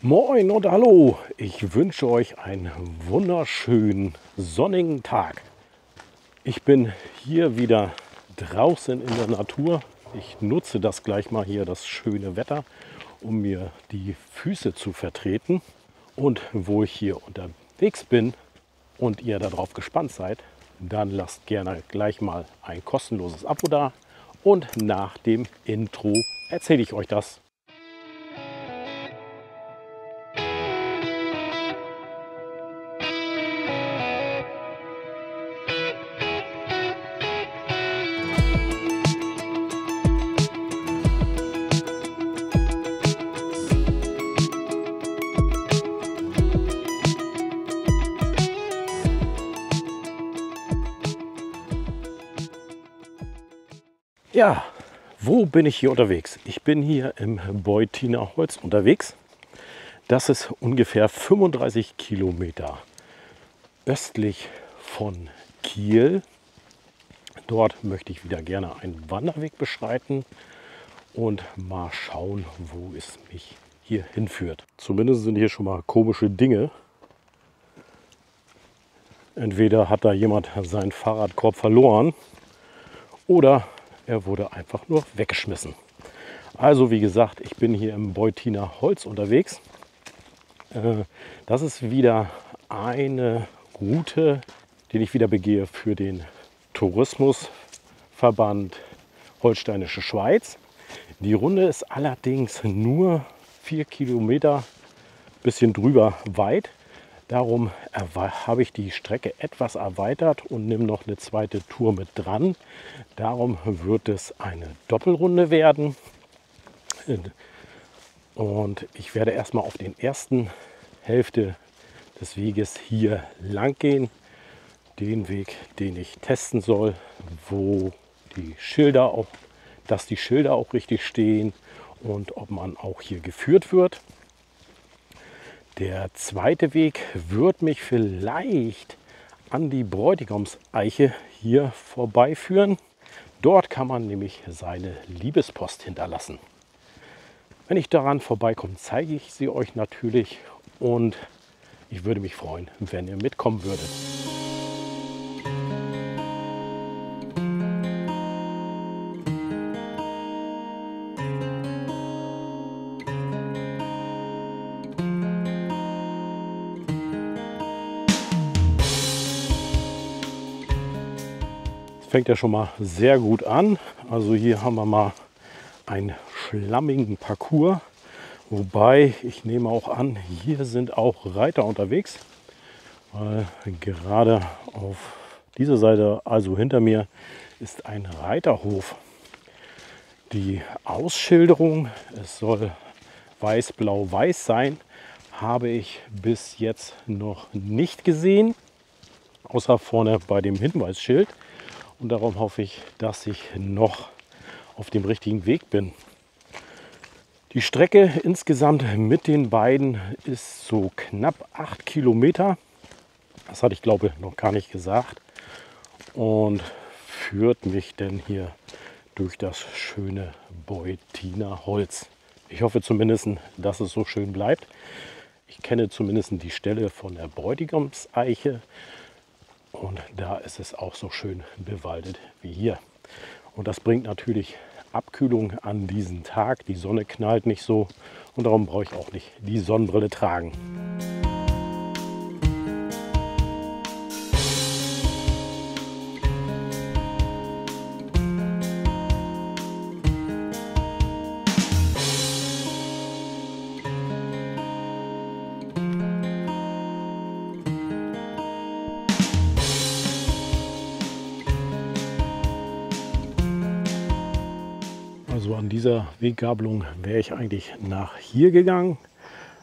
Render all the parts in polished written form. Moin und hallo, ich wünsche euch einen wunderschönen sonnigen Tag. Ich bin hier wieder draußen in der Natur. Ich nutze das gleich mal hier, das schöne Wetter, um mir die Füße zu vertreten. Und wo ich hier unterwegs bin und ihr darauf gespannt seid, dann lasst gerne gleich mal ein kostenloses Abo da. Und nach dem Intro erzähle ich euch das. Ja, wo bin ich hier unterwegs? Ich bin hier im Beutiner Holz unterwegs. Das ist ungefähr 35 Kilometer östlich von Kiel. Dort möchte ich wieder gerne einen Wanderweg beschreiten und mal schauen, wo es mich hier hinführt. Zumindest sind hier schon mal komische Dinge. Entweder hat da jemand seinen Fahrradkorb verloren oder er wurde einfach nur weggeschmissen. Also wie gesagt, ich bin hier im Beutiner Holz unterwegs. Das ist wieder eine Route, die ich wieder begehe für den Tourismusverband Holsteinische Schweiz. Die Runde ist allerdings nur 4 Kilometer, bisschen drüber weit. Darum habe ich die Strecke etwas erweitert und nehme noch eine zweite Tour mit dran. Darum wird es eine Doppelrunde werden. Und ich werde erstmal auf den ersten Hälfte des Weges hier lang gehen. Den Weg, den ich testen soll, wo die Schilder auch, dass die Schilder auch richtig stehen und ob man auch hier geführt wird. Der zweite Weg wird mich vielleicht an die Bräutigamseiche hier vorbeiführen. Dort kann man nämlich seine Liebespost hinterlassen. Wenn ich daran vorbeikomme, zeige ich sie euch natürlich und ich würde mich freuen, wenn ihr mitkommen würdet. Fängt ja schon mal sehr gut an. Also hier haben wir mal einen schlammigen Parcours. Wobei, ich nehme auch an, hier sind auch Reiter unterwegs. Weil gerade auf dieser Seite, also hinter mir, ist ein Reiterhof. Die Ausschilderung, es soll weiß-blau-weiß sein, habe ich bis jetzt noch nicht gesehen. Außer vorne bei dem Hinweisschild. Und darum hoffe ich, dass ich noch auf dem richtigen Weg bin. Die Strecke insgesamt mit den beiden ist so knapp 8 Kilometer. Das hatte ich, glaube ich, noch gar nicht gesagt. Und führt mich denn hier durch das schöne Beutiner Holz. Ich hoffe zumindest, dass es so schön bleibt. Ich kenne zumindest die Stelle von der Bräutigamseiche. Und da ist es auch so schön bewaldet wie hier. Und das bringt natürlich Abkühlung an diesen Tag. Die Sonne knallt nicht so und darum brauche ich auch nicht die Sonnenbrille tragen. An dieser Weggabelung wäre ich eigentlich nach hier gegangen,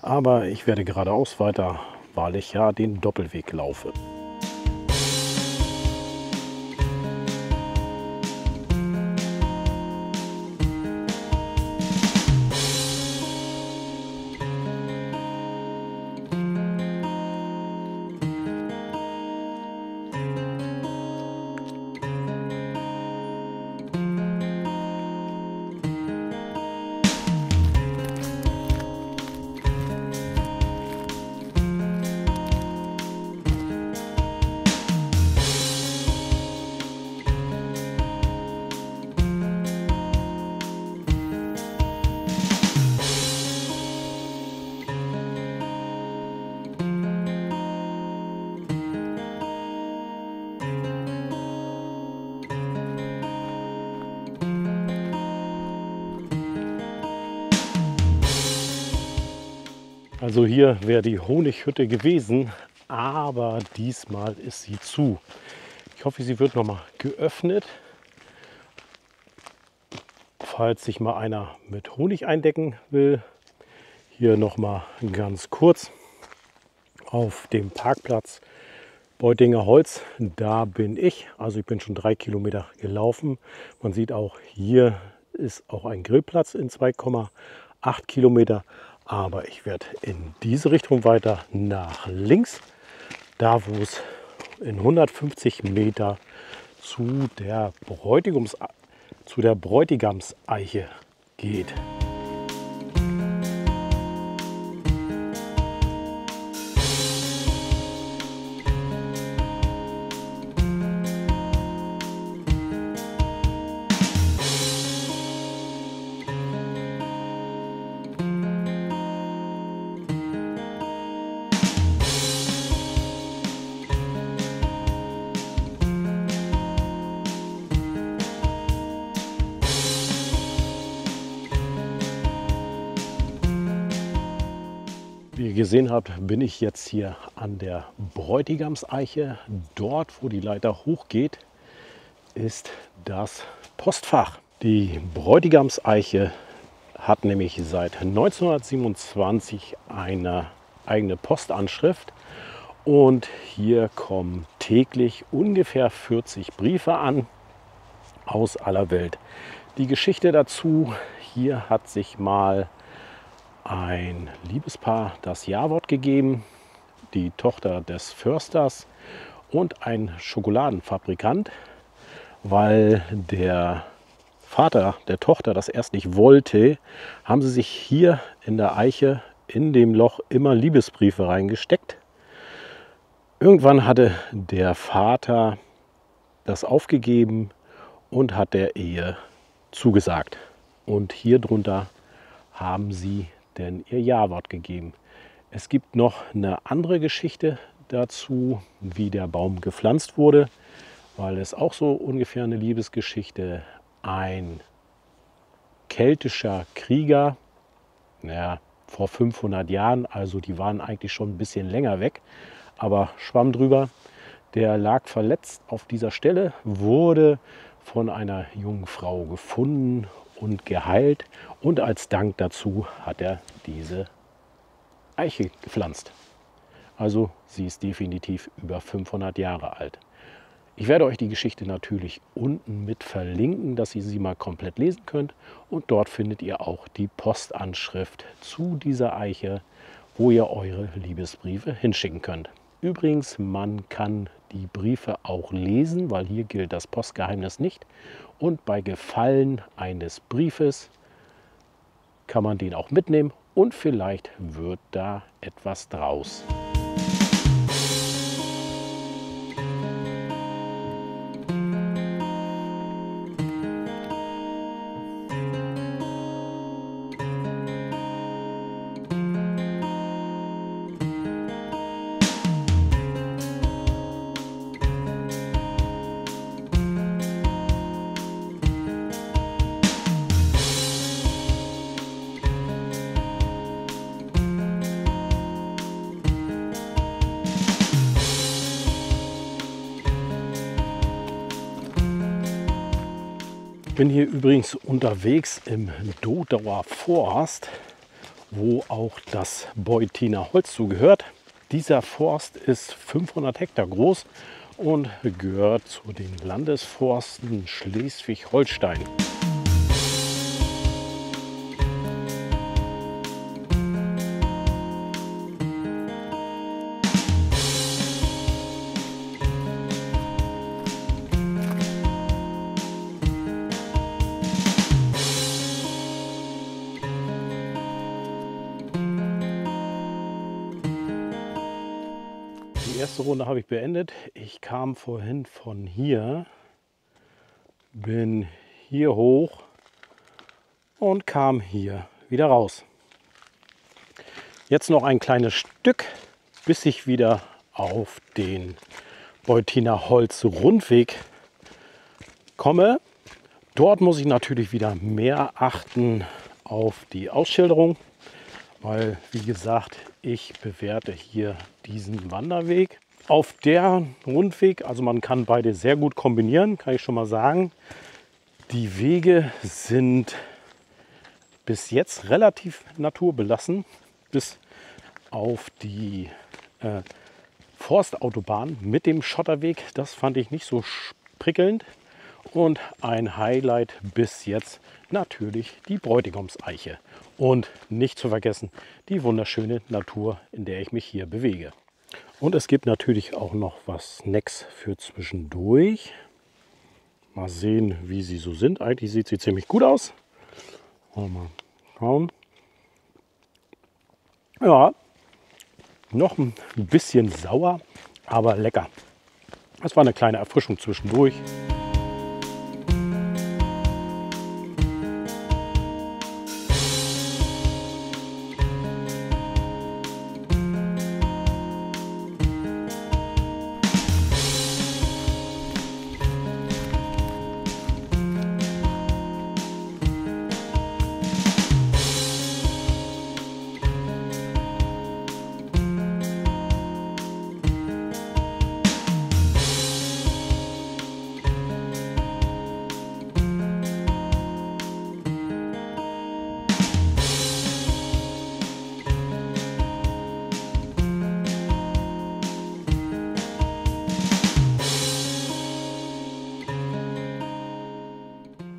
aber ich werde geradeaus weiter, weil ich ja den Doppelweg laufe. Also hier wäre die Honighütte gewesen, aber diesmal ist sie zu. Ich hoffe, sie wird nochmal geöffnet, falls sich mal einer mit Honig eindecken will. Hier nochmal ganz kurz auf dem Parkplatz Beutiner Holz. Da bin ich. Also ich bin schon 3 Kilometer gelaufen. Man sieht auch, hier ist auch ein Grillplatz in 2,8 Kilometer. Aber ich werde in diese Richtung weiter nach links, da wo es in 150 Meter zu der Bräutigamseiche geht. Wie ihr gesehen habt, bin ich jetzt hier an der Bräutigamseiche. Dort, wo die Leiter hochgeht, ist das Postfach. Die Bräutigamseiche hat nämlich seit 1927 eine eigene Postanschrift. Und hier kommen täglich ungefähr 40 Briefe an aus aller Welt. Die Geschichte dazu, hier hat sich mal ein Liebespaar das Ja-Wort gegeben, die Tochter des Försters und ein Schokoladenfabrikant, weil der Vater der Tochter das erst nicht wollte, haben sie sich hier in der Eiche in dem Loch immer Liebesbriefe reingesteckt. Irgendwann hatte der Vater das aufgegeben und hat der Ehe zugesagt. Und hier drunter haben sie denn ihr Ja-Wort gegeben. Es gibt noch eine andere Geschichte dazu, wie der Baum gepflanzt wurde, weil es auch so ungefähr eine Liebesgeschichte. Ein keltischer Krieger, naja, vor 500 Jahren, also die waren eigentlich schon ein bisschen länger weg, aber schwamm drüber, der lag verletzt auf dieser Stelle, wurde von einer jungen Frau gefunden und geheilt, und als Dank dazu hat er diese Eiche gepflanzt. Also sie ist definitiv über 500 Jahre alt. Ich werde euch die Geschichte natürlich unten mit verlinken, dass ihr sie mal komplett lesen könnt, und dort findet ihr auch die Postanschrift zu dieser Eiche, wo ihr eure Liebesbriefe hinschicken könnt. Übrigens, man kann die Briefe auch lesen, weil hier gilt das Postgeheimnis nicht. Und bei Gefallen eines Briefes kann man den auch mitnehmen und vielleicht wird da etwas draus. Ich bin hier übrigens unterwegs im Dodauer Forst, wo auch das Beutiner Holz zugehört. Dieser Forst ist 500 Hektar groß und gehört zu den Landesforsten Schleswig-Holstein. Die erste Runde habe ich beendet. Ich kam vorhin von hier, bin hier hoch und kam hier wieder raus. Jetzt noch ein kleines Stück, bis ich wieder auf den Beutiner Holz Rundweg komme. Dort muss ich natürlich wieder mehr achten auf die Ausschilderung, weil, wie gesagt, ich bewerte hier diesen Wanderweg. Auf der Rundweg, also man kann beide sehr gut kombinieren, kann ich schon mal sagen. Die Wege sind bis jetzt relativ naturbelassen, bis auf die Forstautobahn mit dem Schotterweg. Das fand ich nicht so prickelnd. Und ein Highlight bis jetzt natürlich die Bräutigamseiche. Und nicht zu vergessen die wunderschöne Natur, in der ich mich hier bewege. Und es gibt natürlich auch noch was Snacks für zwischendurch. Mal sehen, wie sie so sind. Eigentlich sieht sie ziemlich gut aus. Mal schauen. Ja, noch ein bisschen sauer, aber lecker. Das war eine kleine Erfrischung zwischendurch.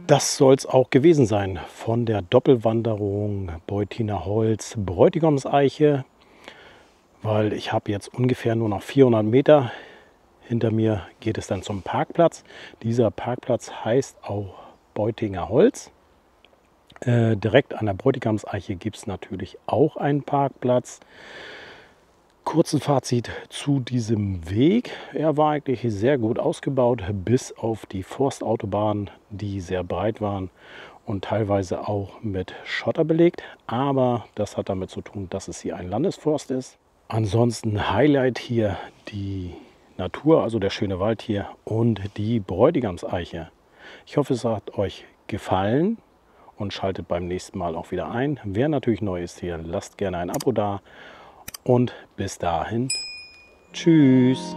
Das soll es auch gewesen sein von der Doppelwanderung Beutiner Holz, Bräutigamseiche, weil ich habe jetzt ungefähr nur noch 400 Meter. Hinter mir geht es dann zum Parkplatz. Dieser Parkplatz heißt auch Beutiner Holz. Direkt an der Bräutigamseiche gibt es natürlich auch einen Parkplatz. Kurzen Fazit zu diesem Weg. Er war eigentlich sehr gut ausgebaut, bis auf die Forstautobahnen, die sehr breit waren und teilweise auch mit Schotter belegt. Aber das hat damit zu tun, dass es hier ein Landesforst ist. Ansonsten Highlight hier die Natur, also der schöne Wald hier und die Bräutigamseiche. Ich hoffe, es hat euch gefallen und schaltet beim nächsten Mal auch wieder ein. Wer natürlich neu ist hier, lasst gerne ein Abo da. Und bis dahin, tschüss.